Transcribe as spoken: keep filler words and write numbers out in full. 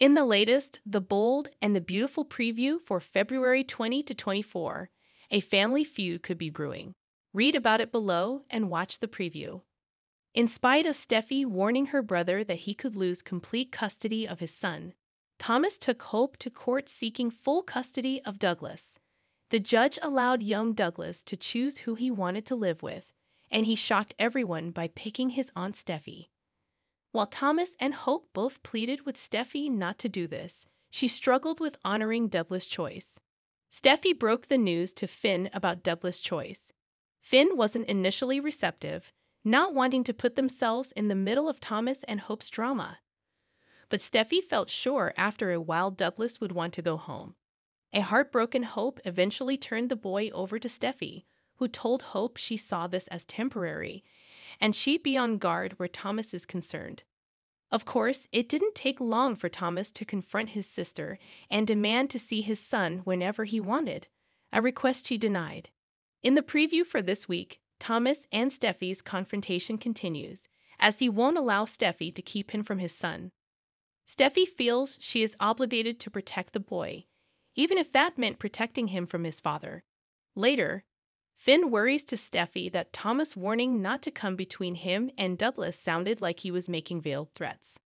In the latest, The Bold and the Beautiful preview for February twenty to twenty-four, a family feud could be brewing. Read about it below and watch the preview. In spite of Steffi warning her brother that he could lose complete custody of his son, Thomas took Hope to court seeking full custody of Douglas. The judge allowed young Douglas to choose who he wanted to live with, and he shocked everyone by picking his Aunt Steffi. While Thomas and Hope both pleaded with Steffi not to do this, she struggled with honoring Douglas' choice. Steffi broke the news to Finn about Douglas' choice. Finn wasn't initially receptive, not wanting to put themselves in the middle of Thomas and Hope's drama. But Steffi felt sure after a while Douglas would want to go home. A heartbroken Hope eventually turned the boy over to Steffi, who told Hope she saw this as temporary, and she'd be on guard where Thomas is concerned. Of course, it didn't take long for Thomas to confront his sister and demand to see his son whenever he wanted, a request she denied. In the preview for this week, Thomas and Steffi's confrontation continues, as he won't allow Steffi to keep him from his son. Steffi feels she is obligated to protect the boy, even if that meant protecting him from his father. Later, Finn worries to Steffi that Thomas' warning not to come between him and Douglas sounded like he was making veiled threats.